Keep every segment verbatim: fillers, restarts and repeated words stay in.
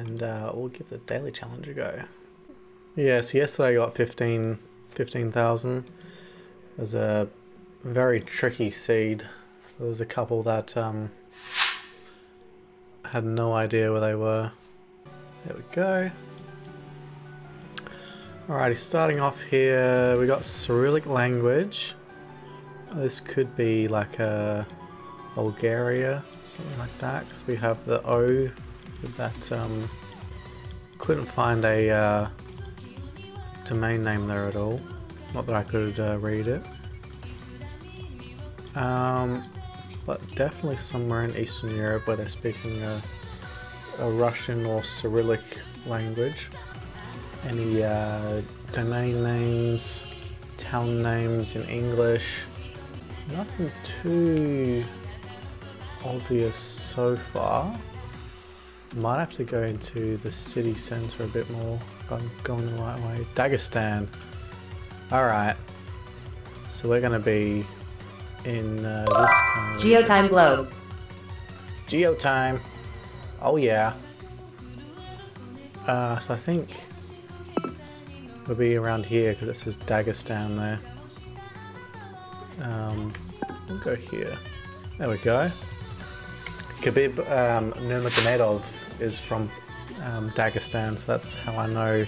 and uh, we'll give the daily challenge a go. Yeah, so yesterday I got fifteen thousand. It was a very tricky seed. There was a couple that um, had no idea where they were. There we go. Alrighty, starting off here, we got Cyrillic language. This could be like a Bulgaria, something like that, because we have the O that um, couldn't find a uh, domain name there at all. Not that I could uh, read it, um, but definitely somewhere in Eastern Europe where they're speaking a, a Russian or Cyrillic language. Any uh, domain names, town names in English, nothing too obvious so far. Might have to go into the city centre a bit more if I'm going the right way. Dagestan. Alright, so we're going to be in uh, this kind of... Geotime globe. Geotime. Oh yeah. Uh, so I think... we'll be around here because it says Dagestan there. Um, we'll go here. There we go. Khabib um, Nurmagomedov is from um, Dagestan, so that's how I know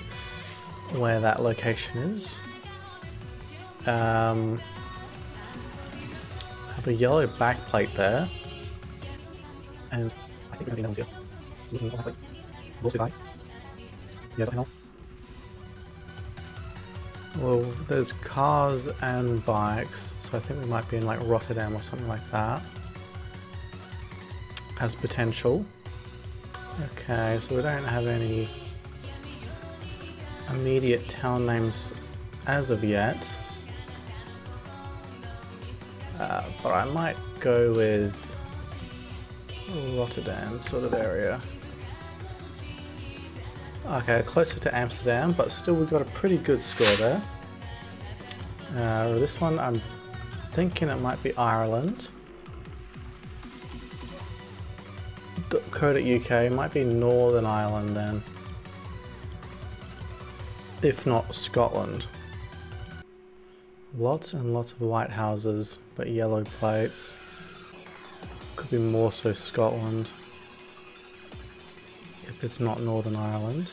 where that location is. Um, I have a yellow backplate there, and I think everything else here. Yeah. Well, there's cars and bikes, so I think we might be in like Rotterdam or something like that. Has potential. Okay, so we don't have any immediate town names as of yet. Uh, but I might go with Rotterdam sort of area. Okay, closer to Amsterdam, but still we've got a pretty good score there. Uh, this one, I'm thinking it might be Ireland. .co.uk might be Northern Ireland then. If not, Scotland. Lots and lots of white houses, but yellow plates. Could be more so Scotland. If it's not Northern Ireland.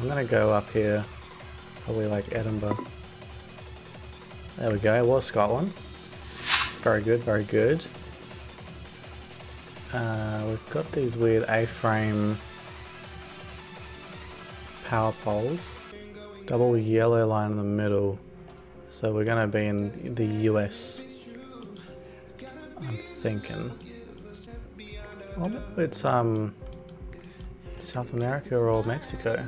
I'm gonna go up here, probably like Edinburgh. There we go, it was Scotland. Very good, very good. Uh, we've got these weird A-frame power poles. Double yellow line in the middle. So we're gonna be in the U S. I'm thinking. Well, it's um South America or Mexico.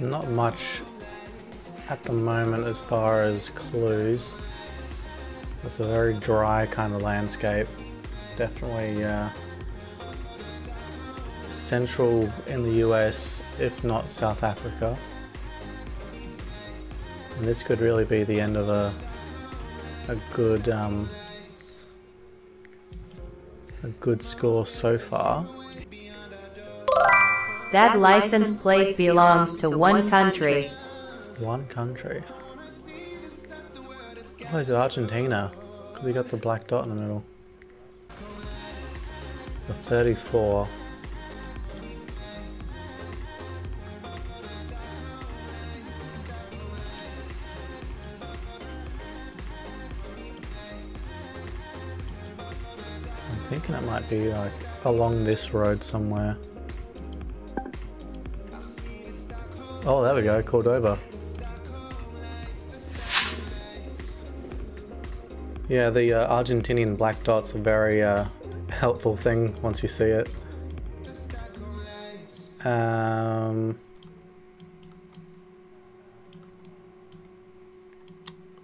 Not much at the moment as far as clues. It's a very dry kind of landscape. Definitely uh, central in the U S, if not South Africa. And this could really be the end of a a good um, A good score so far. That license plate belongs to one country. One country. Oh, is it Argentina? Because we got the black dot in the middle. The thirty-four. I'm thinking it might be like along this road somewhere. Oh, there we go, Cordova. Yeah, the uh, Argentinian black dot's a very uh, helpful thing once you see it. Um,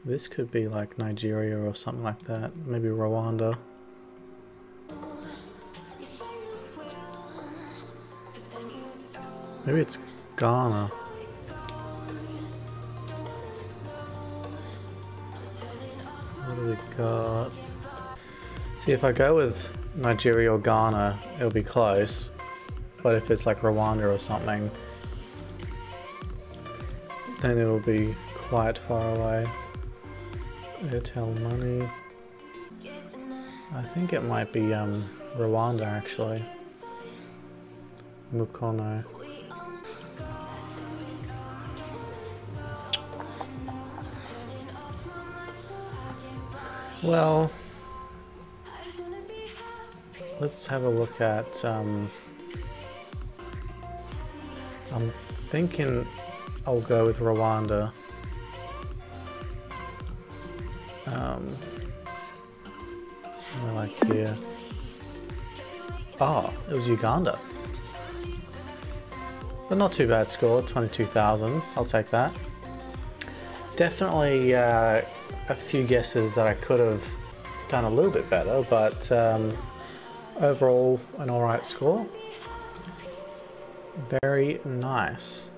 this could be like Nigeria or something like that, maybe Rwanda. Maybe it's Ghana. What do we got? See, if I go with Nigeria or Ghana, it'll be close. But if it's like Rwanda or something, then it'll be quite far away. Airtel money. I think it might be um, Rwanda actually. Mukono. Well, let's have a look at, um, I'm thinking I'll go with Rwanda. Um, somewhere like here. Oh, it was Uganda. But not too bad score, twenty-two thousand. I'll take that. Definitely uh, a few guesses that I could have done a little bit better, but um, overall an alright score. Very nice.